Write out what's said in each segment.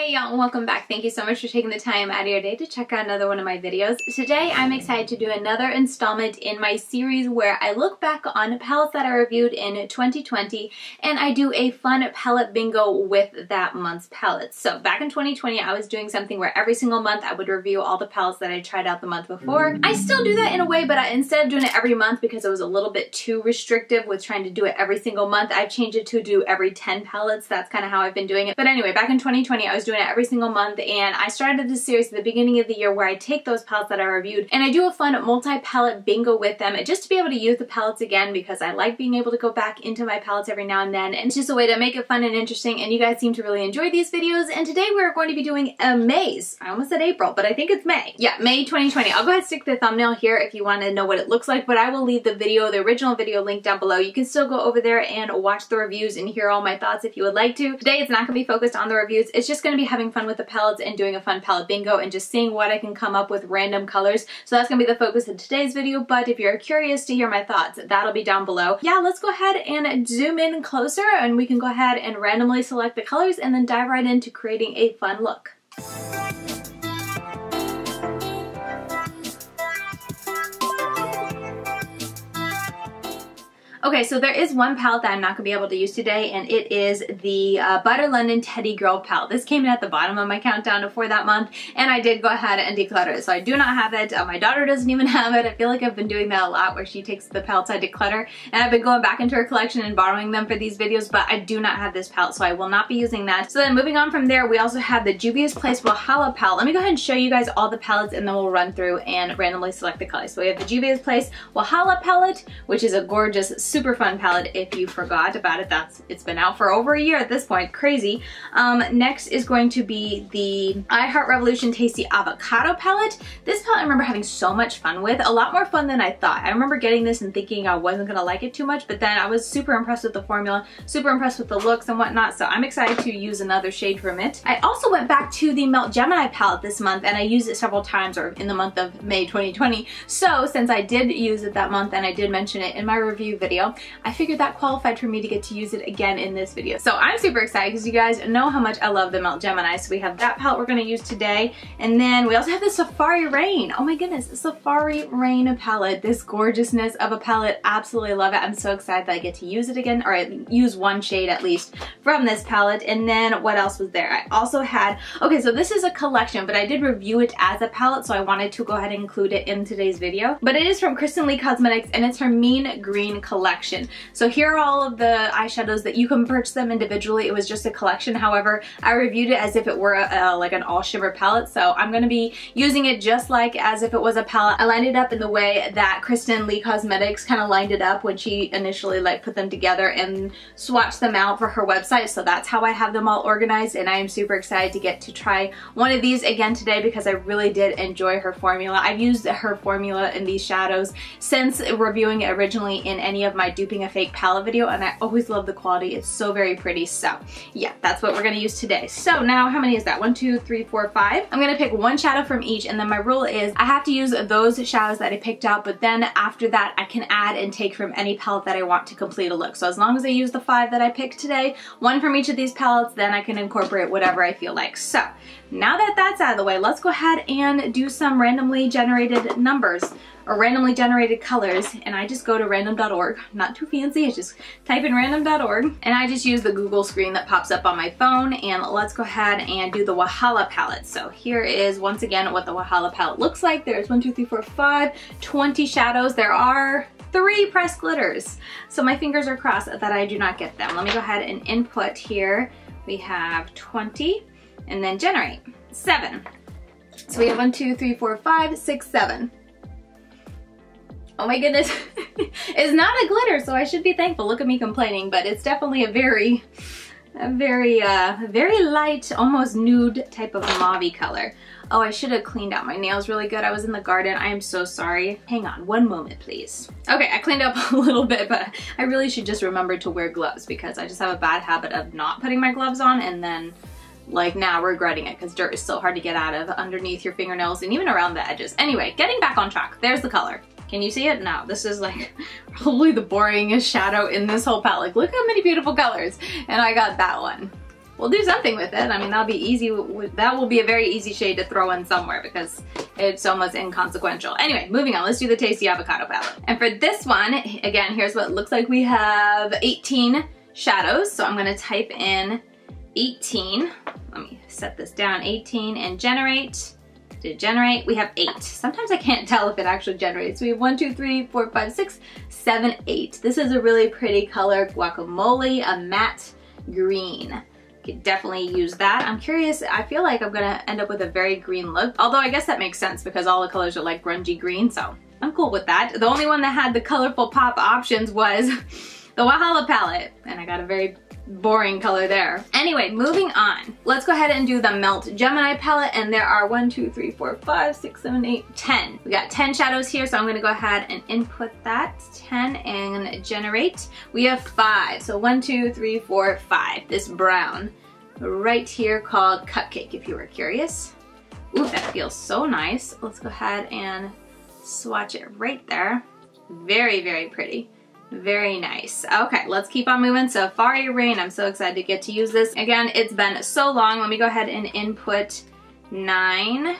Hey y'all, and welcome back. Thank you so much for taking the time out of your day to check out another one of my videos. Today I'm excited to do another installment in my series where I look back on palettes that I reviewed in 2020 and I do a fun palette bingo with that month's palettes. So back in 2020 I was doing something where every single month I would review all the palettes that I tried out the month before. I still do that in a way, but instead of doing it every month because it was a little bit too restrictive with trying to do it every single month, I've changed it to do every 10 palettes. That's kind of how I've been doing it. But anyway, back in 2020 I was doing it every single month, and I started this series at the beginning of the year where I take those palettes that I reviewed and I do a fun multi-palette bingo with them just to be able to use the palettes again, because I like being able to go back into my palettes every now and then, and it's just a way to make it fun and interesting, and you guys seem to really enjoy these videos. And today we're going to be doing a May's. I almost said April, but I think it's May. Yeah, May 2020. I'll go ahead and stick the thumbnail here if you want to know what it looks like, but I will leave the video, the original video link down below. You can still go over there and watch the reviews and hear all my thoughts if you would like to. Today it's not going to be focused on the reviews. It's just going to be having fun with the palettes and doing a fun palette bingo and just seeing what I can come up with random colors. So that's going to be the focus of today's video, but if you're curious to hear my thoughts, that'll be down below. Yeah, let's go ahead and zoom in closer, and we can go ahead and randomly select the colors and then dive right into creating a fun look. Okay, so there is one palette that I'm not going to be able to use today, and it is the Butter London Teddy Girl palette. This came in at the bottom of my countdown for that month, and I did go ahead and declutter it. So I do not have it. My daughter doesn't even have it. I feel like I've been doing that a lot where she takes the palettes I declutter, and I've been going back into her collection and borrowing them for these videos, but I do not have this palette, so I will not be using that. So then moving on from there, we also have the Juvia's Place Wahala palette. Let me go ahead and show you guys all the palettes, and then we'll run through and randomly select the colors. So we have the Juvia's Place Wahala palette, which is a gorgeous, super fun palette. If you forgot about it, it's been out for over a year at this point. Crazy. Next is going to be the I Heart Revolution Tasty Avocado palette. This palette I remember having so much fun with, a lot more fun than I thought. I remember getting this and thinking I wasn't going to like it too much, but then I was super impressed with the formula, super impressed with the looks and whatnot, so I'm excited to use another shade from it. I also went back to the Melt Gemini palette this month, and I used it several times, or in the month of May 2020. So since I did use it that month, and I did mention it in my review video, I figured that qualified for me to get to use it again in this video. So I'm super excited because you guys know how much I love the Melt Gemini. So we have that palette we're going to use today. And then we also have the Safari Raine. Oh my goodness, Safari Raine palette. This gorgeousness of a palette. Absolutely love it. I'm so excited that I get to use it again, or use one shade at least from this palette. And then what else was there? I also had, okay, so this is a collection, but I did review it as a palette, so I wanted to go ahead and include it in today's video. But it is from Kristen Leigh Cosmetics, and it's her Mean Green Collection. So here are all of the eyeshadows that you can purchase them individually. It was just a collection. However, I reviewed it as if it were like an all shimmer palette. So I'm going to be using it just like as if it was a palette. I lined it up in the way that Kristen Leigh Cosmetics kind of lined it up when she initially like put them together and swatched them out for her website. So that's how I have them all organized, and I am super excited to get to try one of these again today because I really did enjoy her formula. I've used her formula in these shadows since reviewing it originally in any of my duping a fake palette video, and I always love the quality. It's so very pretty. So yeah, that's what we're gonna use today. So now how many is that? 1, 2, 3, 4, 5. I'm gonna pick one shadow from each, and then my rule is I have to use those shadows that I picked out, but then after that I can add and take from any palette that I want to complete a look. So as long as I use the 5 that I picked today, one from each of these palettes, then I can incorporate whatever I feel like. So now that that's out of the way, let's go ahead and do some randomly generated numbers, or randomly generated colors, and I just go to random.org. Not too fancy, I just type in random.org, and I just use the Google screen that pops up on my phone. And let's go ahead and do the Wahala palette. So here is once again what the Wahala palette looks like. There's 20 shadows. There are 3 pressed glitters. So my fingers are crossed that I do not get them. Let me go ahead and input here. We have 20, and then generate 7. So we have 1, 2, 3, 4, 5, 6, 7. Oh my goodness, it's not a glitter, so I should be thankful. Look at me complaining, but it's definitely a very light, almost nude type of mauve color. Oh, I should have cleaned out my nails really good. I was in the garden. I am so sorry. Hang on one moment, please. Okay, I cleaned up a little bit, but I really should just remember to wear gloves because I just have a bad habit of not putting my gloves on and then like now regretting it because dirt is so hard to get out of underneath your fingernails and even around the edges. Anyway, getting back on track, there's the color. Can you see it? No, this is like probably the boringest shadow in this whole palette. Like, look how many beautiful colors, and I got that one. we'll do something with it. I mean, that'll be easy. That will be a very easy shade to throw in somewhere because it's almost inconsequential. Anyway, moving on, let's do the Tasty Avocado palette. And for this one, again, here's what it looks like. We have 18 shadows, so I'm gonna type in 18. Let me set this down, 18, and generate. To generate, we have 8. Sometimes I can't tell if it actually generates. We have 1, 2, 3, 4, 5, 6, 7, 8. This is a really pretty color, guacamole, a matte green. Could definitely use that. I'm curious, I feel like I'm gonna end up with a very green look, although I guess that makes sense because all the colors are like grungy green, so I'm cool with that. The only one that had the colorful pop options was the Wahala palette, and I got a very boring color there. Anyway, moving on. Let's go ahead and do the Melt Gemini palette, and there are 1, 2, 3, 4, 5, 6, 7, 8, 10. We got 10 shadows here, so I'm gonna go ahead and input that 10 and generate. We have 5, so 1, 2, 3, 4, 5. This brown right here called Cupcake, if you were curious. Ooh, that feels so nice. Let's go ahead and swatch it right there. Very, very pretty. Very nice. Okay, let's keep on moving. Safari Raine. I'm so excited to get to use this. Again, it's been so long. Let me go ahead and input 9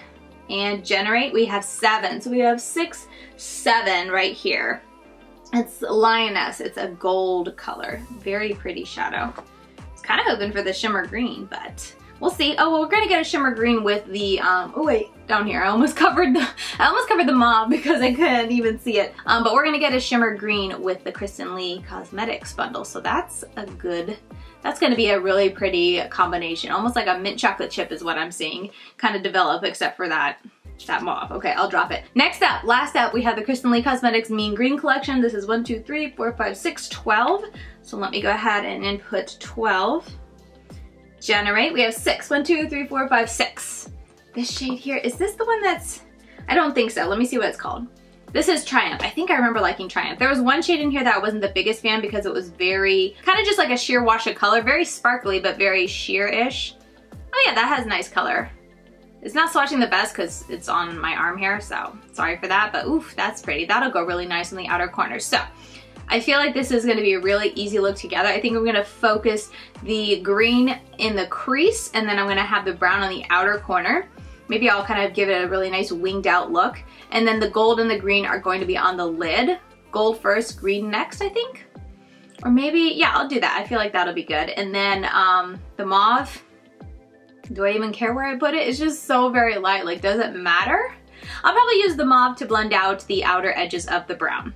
and generate. We have 7. So we have 6, 7 right here. It's Lioness. It's a gold color. Very pretty shadow. I was kind of hoping for the shimmer green, but we'll see. Oh, well, we're gonna get a shimmer green with the, oh wait, down here. I almost covered the mauve because I couldn't even see it. But we're gonna get a shimmer green with the Kristen Leigh Cosmetics bundle. So that's a good, that's gonna be a really pretty combination. Almost like a mint chocolate chip is what I'm seeing kind of develop, except for that mauve. Okay, I'll drop it. Next up, last up, we have the Kristen Leigh Cosmetics Mean Green Collection. This is 1, 2, 3, 4, 5, 6, 12. So let me go ahead and input 12. Generate. We have 6. 1, 2, 3, 4, 5, 6. This shade here, is this the one that's, I don't think so. Let me see what it's called. This is Triumph. I think I remember liking Triumph. There was one shade in here that I wasn't the biggest fan because it was very, kind of just like a sheer wash of color. Very sparkly, but very sheer-ish. Oh yeah, that has nice color. It's not swatching the best because it's on my arm here, so sorry for that. But oof, that's pretty. That'll go really nice in the outer corner. So I feel like this is going to be a really easy look together. I think I'm going to focus the green in the crease, and then I'm going to have the brown on the outer corner. Maybe I'll kind of give it a really nice winged out look. And then the gold and the green are going to be on the lid. Gold first, green next, I think. Or maybe, yeah, I'll do that. I feel like that'll be good. And then the mauve, do I even care where I put it? It's just so very light, like, does it matter? I'll probably use the mauve to blend out the outer edges of the brown.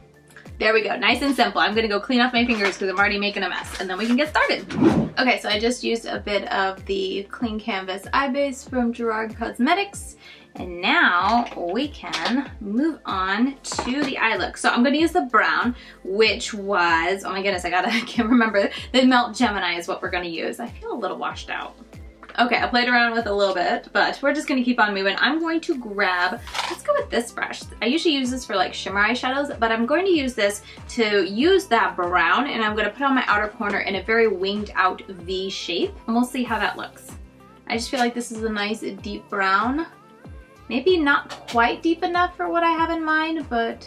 There we go, nice and simple. I'm gonna go clean off my fingers because I'm already making a mess, and then we can get started. Okay, so I just used a bit of the Clean Canvas Eye Base from Gerard Cosmetics, and now we can move on to the eye look. So I'm gonna use the brown, which was, oh my goodness, I can't remember. The Melt Gemini is what we're gonna use. I feel a little washed out. Okay, I played around with a little bit, but we're just gonna keep on moving. I'm going to grab, let's go with this brush. I usually use this for like shimmer eyeshadows, but I'm going to use this to use that brown, and I'm gonna put on my outer corner in a very winged out V shape, and we'll see how that looks. I just feel like this is a nice deep brown. Maybe not quite deep enough for what I have in mind, but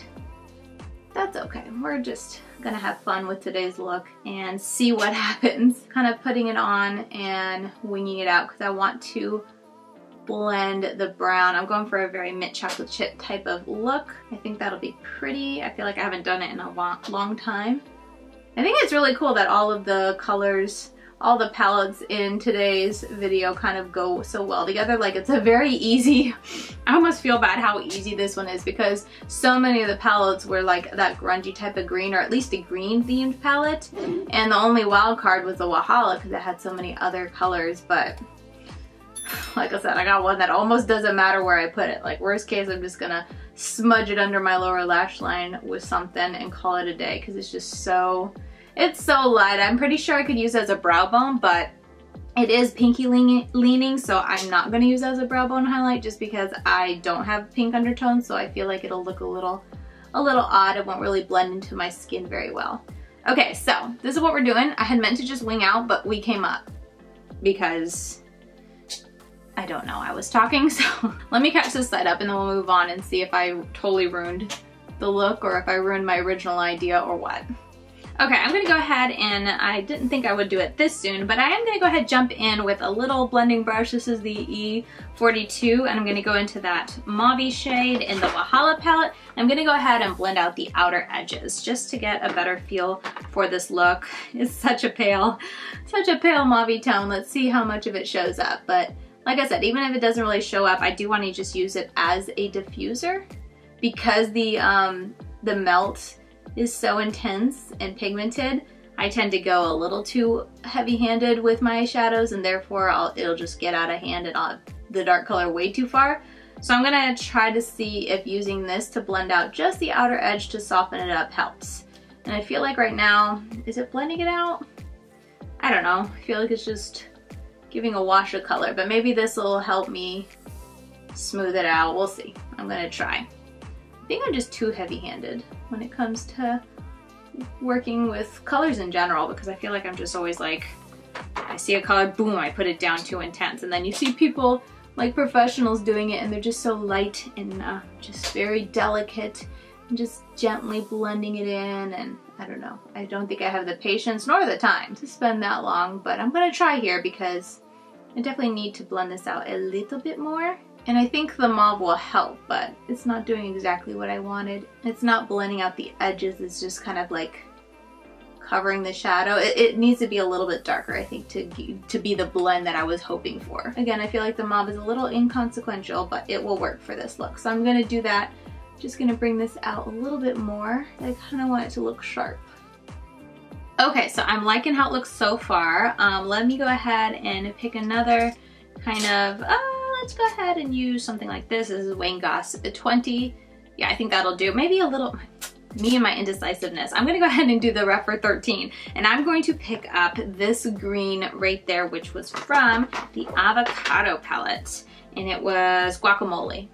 that's okay. We're just gonna have fun with today's look and see what happens. Kind of putting it on and winging it out because I want to blend the brown. I'm going for a very mint chocolate chip type of look. I think that'll be pretty. I feel like I haven't done it in a long time. I think it's really cool that all of the colors, all the palettes in today's video kind of go so well together. Like, it's a very easy, I almost feel bad how easy this one is because so many of the palettes were like that grungy type of green, or at least a green themed palette, and the only wild card was the Wahala because it had so many other colors. But like I said, I got one that almost doesn't matter where I put it. Like, worst case, I'm just gonna smudge it under my lower lash line with something and call it a day because it's just so, it's so light. I'm pretty sure I could use it as a brow bone, but it is pinky leaning, so I'm not gonna use it as a brow bone highlight just because I don't have pink undertones, so I feel like it'll look a little odd. It won't really blend into my skin very well. Okay, so this is what we're doing. I had meant to just wing out, but we came up because, I don't know, I was talking, so let me catch this side up and then we'll move on and see if I totally ruined the look or if I ruined my original idea or what. Okay, I'm gonna go ahead and I didn't think I would do it this soon, but I am gonna go ahead and jump in with a little blending brush. This is the E42, and I'm gonna go into that mauve shade in the Wahala palette. I'm gonna go ahead and blend out the outer edges just to get a better feel for this look. It's such a pale mauve tone. Let's see how much of it shows up. But like I said, even if it doesn't really show up, I do wanna just use it as a diffuser because the melt is so intense and pigmented, I tend to go a little too heavy-handed with my shadows, and therefore it'll just get out of hand and I'll have the dark color way too far. So I'm gonna try to see if using this to blend out just the outer edge to soften it up helps. And I feel like right now, is it blending it out? I don't know, I feel like it's just giving a wash of color, but maybe this will help me smooth it out, we'll see. I'm gonna try. I think I'm just too heavy-handed when it comes to working with colors in general, because I feel like I'm just always like, I see a color, boom, I put it down too intense. And then you see people like professionals doing it and they're just so light and just very delicate and just gently blending it in. And I don't know, I don't think I have the patience nor the time to spend that long, but I'm gonna try here because I definitely need to blend this out a little bit more. And I think the mauve will help, but it's not doing exactly what I wanted. It's not blending out the edges, it's just kind of like covering the shadow. It needs to be a little bit darker, I think, to be the blend that I was hoping for. Again, I feel like the mauve is a little inconsequential, but it will work for this look. So I'm gonna do that. Just gonna bring this out a little bit more. I kinda want it to look sharp. Okay, so I'm liking how it looks so far. Let me go ahead and pick another kind of, let's go ahead and use something like this. This is Wayne Goss 20. Yeah, I think that'll do. Maybe a little, me and my indecisiveness. I'm gonna go ahead and do the Refer 13, and I'm going to pick up this green right there, which was from the Avocado palette, and it was Guacamole.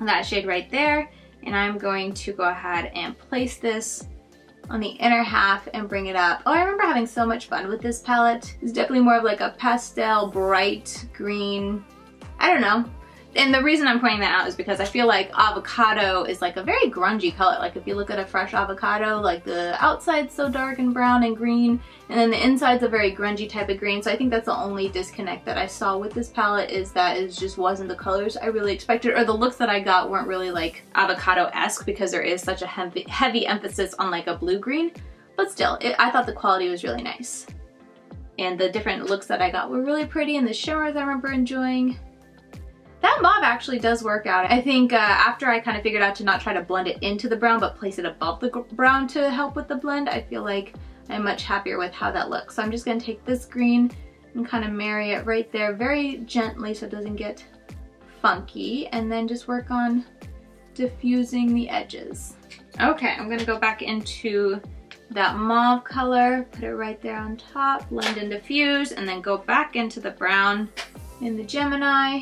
That shade right there, and I'm going to go ahead and place this on the inner half and bring it up. Oh, I remember having so much fun with this palette. It's definitely more of like a pastel, bright green, I don't know. And the reason I'm pointing that out is because I feel like avocado is like a very grungy color. Like if you look at a fresh avocado, like the outside's so dark and brown and green, and then the inside's a very grungy type of green. So I think that's the only disconnect that I saw with this palette, is that it just wasn't the colors I really expected, or the looks that I got weren't really like avocado-esque, because there is such a heavy emphasis on like a blue-green. But still, I thought the quality was really nice. And the different looks that I got were really pretty, and the shimmers I remember enjoying. That mauve actually does work out. I think after I kind of figured out to not try to blend it into the brown, but place it above the brown to help with the blend, I feel like I'm much happier with how that looks. So I'm just gonna take this green and kind of marry it right there very gently so it doesn't get funky, and then just work on diffusing the edges. Okay, I'm gonna go back into that mauve color, put it right there on top, blend and diffuse, and then go back into the brown in the Gemini.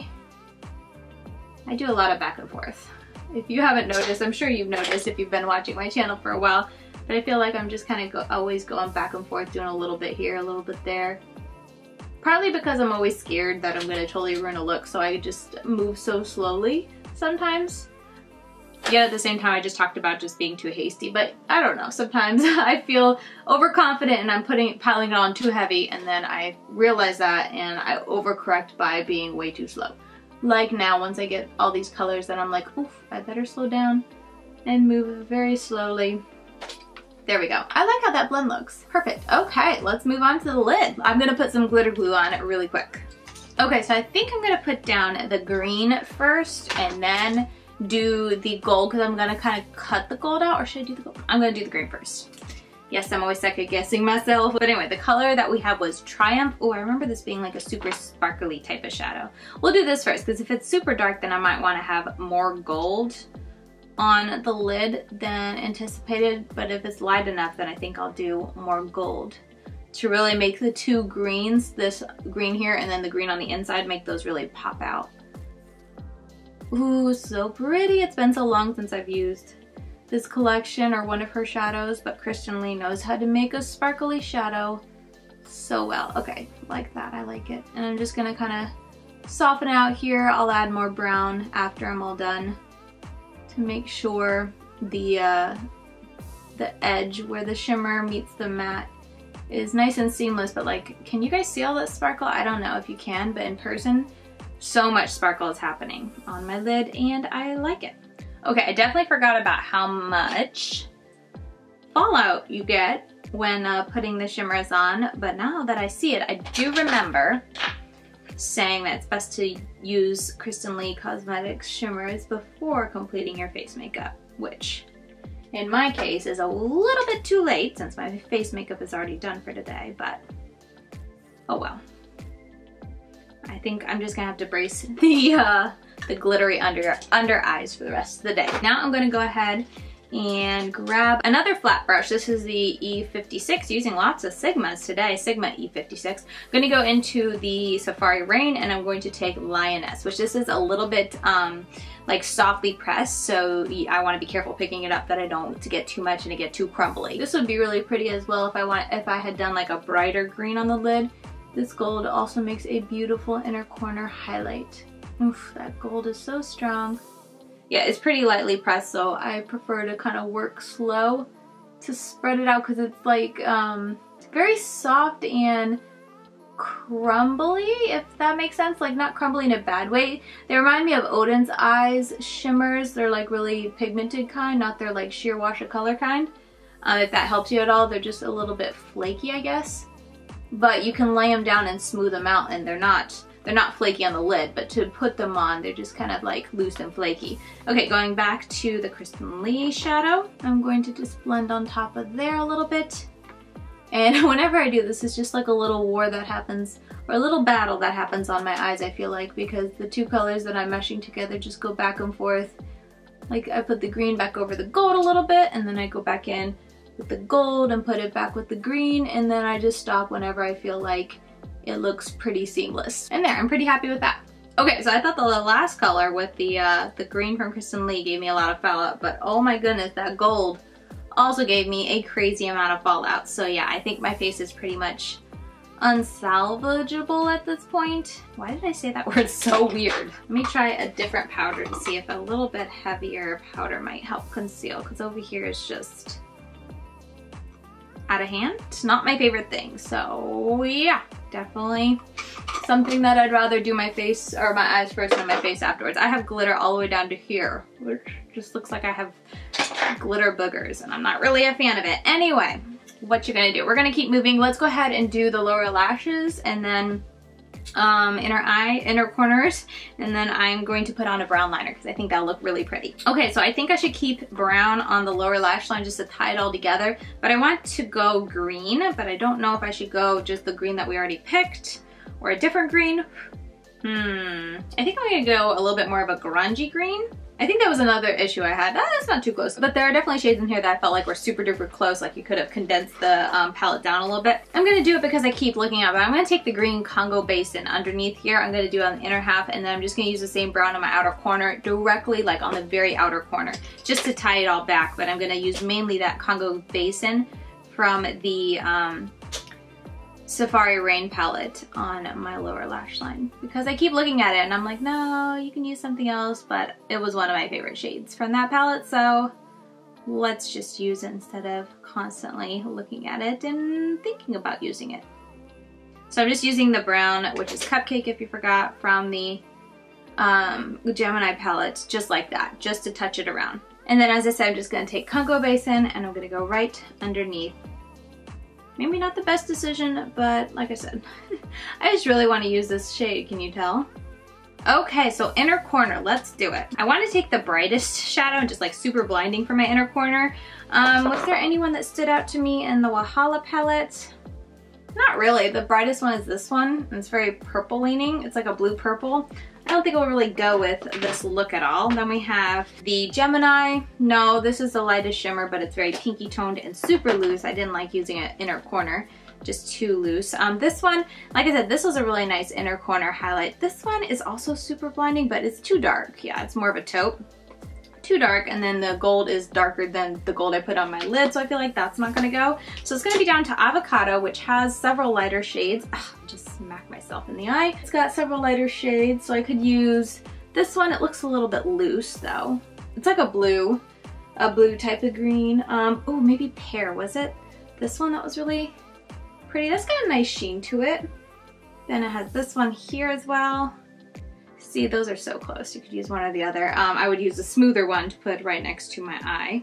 I do a lot of back and forth. If you haven't noticed, I'm sure you've noticed if you've been watching my channel for a while, but I feel like I'm just kind of always going back and forth, doing a little bit here, a little bit there. Partly because I'm always scared that I'm gonna totally ruin a look, so I just move so slowly sometimes. Yet at the same time, I just talked about just being too hasty, but I don't know, sometimes I feel overconfident and I'm piling it on too heavy, and then I realize that and I overcorrect by being way too slow. Like now, once I get all these colors, then I'm like, oof, I better slow down and move very slowly. There we go. I like how that blend looks. Perfect. Okay, let's move on to the lid. I'm gonna put some glitter glue on it really quick. Okay, so I think I'm gonna put down the green first and then do the gold, because I'm gonna kind of cut the gold out, or should I do the gold? I'm gonna do the green first. Yes, I'm always second guessing myself. But anyway, the color that we have was Triumph. Oh, I remember this being like a super sparkly type of shadow. We'll do this first, because if it's super dark, then I might want to have more gold on the lid than anticipated. But if it's light enough, then I think I'll do more gold to really make the two greens, this green here and then the green on the inside, make those really pop out. Ooh, so pretty. It's been so long since I've used this collection or one of her shadows, but Kristen Leigh knows how to make a sparkly shadow so well. Okay, like that, I like it. And I'm just gonna kinda soften out here. I'll add more brown after I'm all done to make sure the edge where the shimmer meets the matte is nice and seamless, but like, can you guys see all that sparkle? I don't know if you can, but in person, so much sparkle is happening on my lid and I like it. Okay, I definitely forgot about how much fallout you get when putting the shimmers on, but now that I see it, I do remember saying that it's best to use Kristen Leigh Cosmetics shimmers before completing your face makeup, which in my case is a little bit too late since my face makeup is already done for today, but oh well. I think I'm just gonna have to brace the glittery under eyes for the rest of the day. Now I'm gonna go ahead and grab another flat brush. This is the E56, using lots of Sigmas today, Sigma E56. I'm gonna go into the Safari Raine and I'm going to take Lioness, which this is a little bit like softly pressed, so I wanna be careful picking it up that I don't get too much and it get too crumbly. This would be really pretty as well if I had done like a brighter green on the lid. This gold also makes a beautiful inner corner highlight. Oof, that gold is so strong. Yeah, it's pretty lightly pressed, so I prefer to kind of work slow to spread it out because it's like very soft and crumbly, if that makes sense. Like, not crumbly in a bad way. They remind me of Odin's Eyes shimmers. They're like really pigmented kind, not their like sheer wash of color kind. If that helps you at all, they're just a little bit flaky, I guess. But you can lay them down and smooth them out, and they're not flaky on the lid, but to put them on, they're just kind of like loose and flaky. Okay, going back to the Kristen Leigh shadow, I'm going to just blend on top of there a little bit. And whenever I do this, it's just like a little war that happens, or a little battle that happens on my eyes, I feel like, because the two colors that I'm meshing together just go back and forth. Like, I put the green back over the gold a little bit, and then I go back in with the gold and put it back with the green, and then I just stop whenever I feel like it looks pretty seamless. And there, I'm pretty happy with that. Okay, so I thought the last color with the green from Kristen Leigh gave me a lot of fallout, but oh my goodness, that gold also gave me a crazy amount of fallout. So yeah, I think my face is pretty much unsalvageable at this point. Why did I say that word so weird? Let me try a different powder to see if a little bit heavier powder might help conceal, because over here is just out of hand. It's not my favorite thing, so yeah. Definitely something that I'd rather do my face or my eyes first and my face afterwards. I have glitter all the way down to here, which just looks like I have glitter boogers, and I'm not really a fan of it. Anyway, what you gonna do? We're gonna keep moving. Let's go ahead and do the lower lashes and then inner corners, and then I'm going to put on a brown liner because I think that'll look really pretty. Okay, so I think I should keep brown on the lower lash line just to tie it all together, but I want to go green, but I don't know if I should go just the green that we already picked or a different green. I think I'm gonna go a little bit more of a grungy green. I think that was another issue I had. That's not too close, but there are definitely shades in here that I felt like were super duper close, like you could have condensed the palette down a little bit. I'm gonna do it because I keep looking up, but I'm gonna take the green Congo Basin underneath here. I'm gonna do it on the inner half, and then I'm just gonna use the same brown on my outer corner, directly like on the very outer corner, just to tie it all back. But I'm gonna use mainly that Congo Basin from the Safari Raine palette on my lower lash line, because I keep looking at it and I'm like, no, you can use something else, but it was one of my favorite shades from that palette, so let's just use it instead of constantly looking at it and thinking about using it. So I'm just using the brown, which is Cupcake if you forgot, from the Gemini palette, just like that, just to touch it around. And then as I said, I'm just gonna take Congo Basin and I'm gonna go right underneath. Maybe not the best decision, but like I said, I just really want to use this shade, can you tell? Okay, so inner corner, let's do it. I want to take the brightest shadow and just like super blinding for my inner corner. Was there anyone that stood out to me in the Wahala palette? Not really. The brightest one is this one. It's very purple leaning. It's like a blue purple. I don't think it will really go with this look at all. Then we have the Gemini. No, this is the lightest shimmer, but it's very pinky toned and super loose. I didn't like using an inner corner, just too loose. This one, like I said, this was a really nice inner corner highlight. This one is also super blinding, but it's too dark. Yeah, it's more of a taupe. Too dark, and then the gold is darker than the gold I put on my lid, so I feel like that's not gonna go. So it's gonna be down to Avocado, which has several lighter shades. Ugh, I just smacked myself in the eye. It's got several lighter shades, so I could use this one. It looks a little bit loose though. It's like a blue, a blue type of green. Oh, maybe Pear, was it? This one that was really pretty. That's got a nice sheen to it. Then it has this one here as well. See, those are so close. You could use one or the other. I would use a smoother one to put right next to my eye.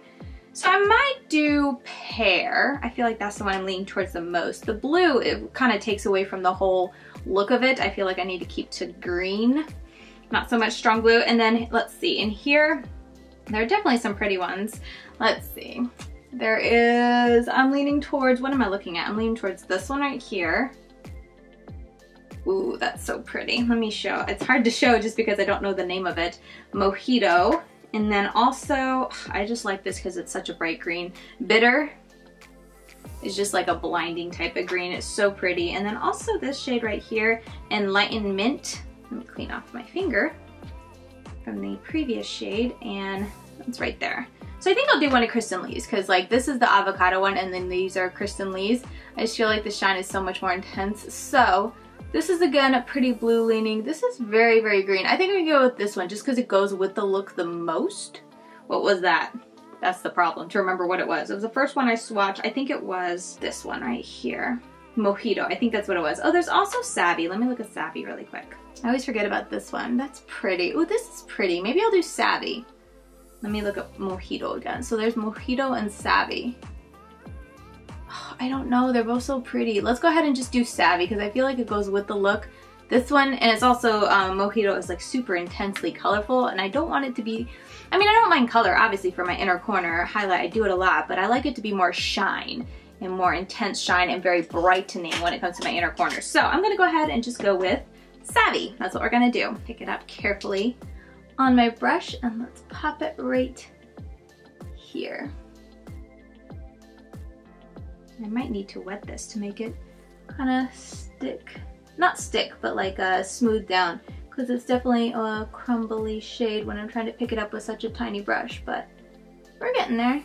So I might do Pear. I feel like that's the one I'm leaning towards the most. The blue, it kind of takes away from the whole look of it. I feel like I need to keep to green, not so much strong blue. And then let's see, in here, there are definitely some pretty ones. Let's see. There is, I'm leaning towards, what am I looking at? I'm leaning towards this one right here. Ooh, that's so pretty. Let me show. It's hard to show just because I don't know the name of it. Mojito. And then also, I just like this because it's such a bright green. Bitter is just like a blinding type of green. It's so pretty. And then also this shade right here, Enlightened Mint. Let me clean off my finger from the previous shade, and it's right there. So I think I'll do one of Kristen Leigh's, because like this is the avocado one and then these are Kristen Leigh's. I just feel like the shine is so much more intense. So this is again a pretty blue leaning. This is very, very green. I think I'm gonna go with this one just because it goes with the look the most. What was that? That's the problem, to remember what it was. It was the first one I swatched. I think it was this one right here. Mojito, I think that's what it was. Oh, there's also Savvy. Let me look at Savvy really quick. I always forget about this one. That's pretty. Oh, this is pretty. Maybe I'll do Savvy. Let me look up Mojito again. So there's Mojito and Savvy. I don't know, they're both so pretty. Let's go ahead and just do Savvy because I feel like it goes with the look. This one, and it's also, Mojito is like super intensely colorful, and I don't want it to be, I mean, I don't mind color, obviously, for my inner corner highlight. I do it a lot, but I like it to be more shine and more intense shine and very brightening when it comes to my inner corner. So I'm gonna go ahead and just go with Savvy. That's what we're gonna do. Pick it up carefully on my brush, and let's pop it right here. I might need to wet this to make it kind of stick. Not stick, but like smooth down, because it's definitely a crumbly shade when I'm trying to pick it up with such a tiny brush, but we're getting there.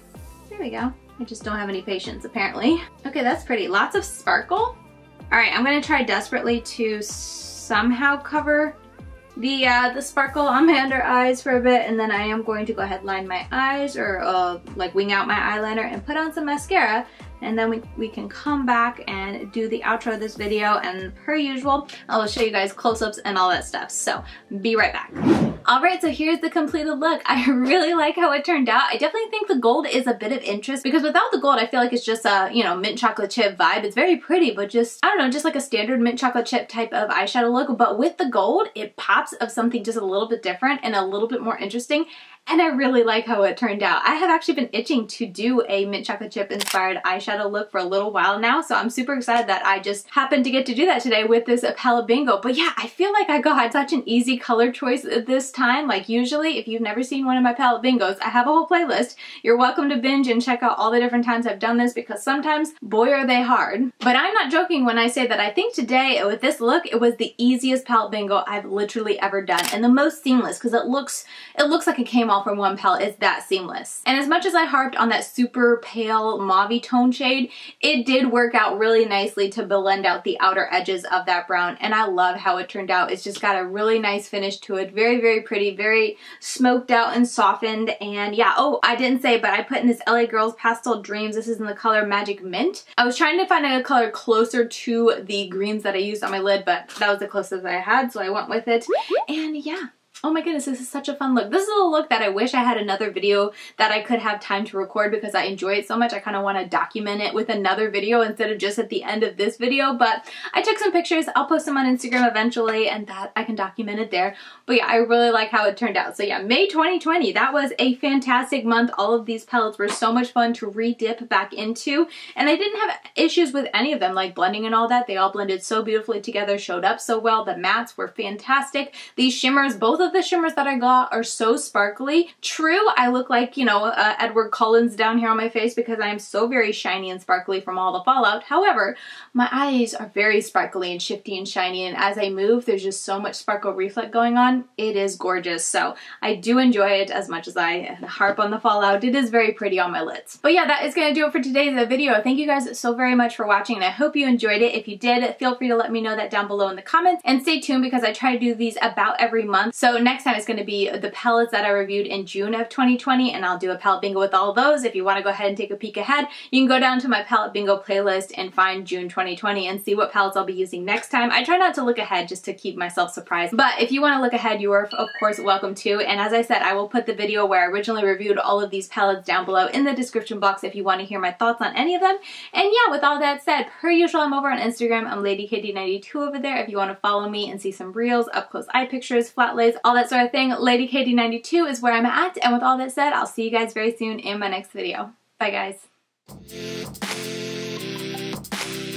There we go. I just don't have any patience, apparently. Okay, that's pretty. Lots of sparkle. All right, I'm gonna try desperately to somehow cover the sparkle on my under eyes for a bit, and then I am going to go ahead, line my eyes, or like wing out my eyeliner and put on some mascara, and then we can come back and do the outro of this video, and per usual, I will show you guys close-ups and all that stuff, so be right back. All right, so here's the completed look. I really like how it turned out. I definitely think the gold is a bit of interest, because without the gold, I feel like it's just a, you know, mint chocolate chip vibe. It's very pretty, but just, I don't know, just like a standard mint chocolate chip type of eyeshadow look, but with the gold, it pops of something just a little bit different and a little bit more interesting. And I really like how it turned out. I have actually been itching to do a mint chocolate chip inspired eyeshadow look for a little while now, so I'm super excited that I just happened to get to do that today with this palette bingo. But yeah, I feel like I got such an easy color choice this time. Like usually, if you've never seen one of my palette bingos, I have a whole playlist. You're welcome to binge and check out all the different times I've done this, because sometimes, boy, are they hard. But I'm not joking when I say that I think today, with this look, it was the easiest palette bingo I've literally ever done, and the most seamless, because it looks like it came off from one palette. It's that seamless. And as much as I harped on that super pale mauvey tone shade, it did work out really nicely to blend out the outer edges of that brown, and I love how it turned out. It's just got a really nice finish to it. Very, very pretty, very smoked out and softened, and yeah, oh, I didn't say, but I put in this LA Girls Pastel Dreams. This is in the color Magic Mint. I was trying to find a color closer to the greens that I used on my lid, but that was the closest I had, so I went with it, and yeah. Oh my goodness, this is such a fun look. This is a look that I wish I had another video that I could have time to record, because I enjoy it so much. I kind of want to document it with another video instead of just at the end of this video, but I took some pictures. I'll post them on Instagram eventually, and that I can document it there. But yeah, I really like how it turned out. So yeah, May 2020, that was a fantastic month. All of these palettes were so much fun to re-dip back into, and I didn't have issues with any of them, like blending and all that. They all blended so beautifully together, showed up so well. The mattes were fantastic. These shimmers, both of the shimmers that I got are so sparkly. True, I look like, you know, Edward Collins down here on my face, because I am so very shiny and sparkly from all the fallout. However, my eyes are very sparkly and shifty and shiny, and as I move, there's just so much sparkle reflect going on. It is gorgeous, so I do enjoy it as much as I harp on the fallout. It is very pretty on my lids. But yeah, that is gonna do it for today's video. Thank you guys so very much for watching, and I hope you enjoyed it. If you did, feel free to let me know that down below in the comments, and stay tuned because I try to do these about every month. So So next time it's going to be the palettes that I reviewed in June of 2020, and I'll do a palette bingo with all those. If you want to go ahead and take a peek ahead, you can go down to my palette bingo playlist and find June 2020 and see what palettes I'll be using next time. I try not to look ahead just to keep myself surprised, but if you want to look ahead, you are of course welcome to. And as I said, I will put the video where I originally reviewed all of these palettes down below in the description box if you want to hear my thoughts on any of them. And yeah, with all that said, per usual, I'm over on Instagram. I'm LadyKD92 over there if you want to follow me and see some reels, up close eye pictures, flat lays, all that sort of thing. LadyKD92 is where I'm at. And with all that said, I'll see you guys very soon in my next video. Bye guys.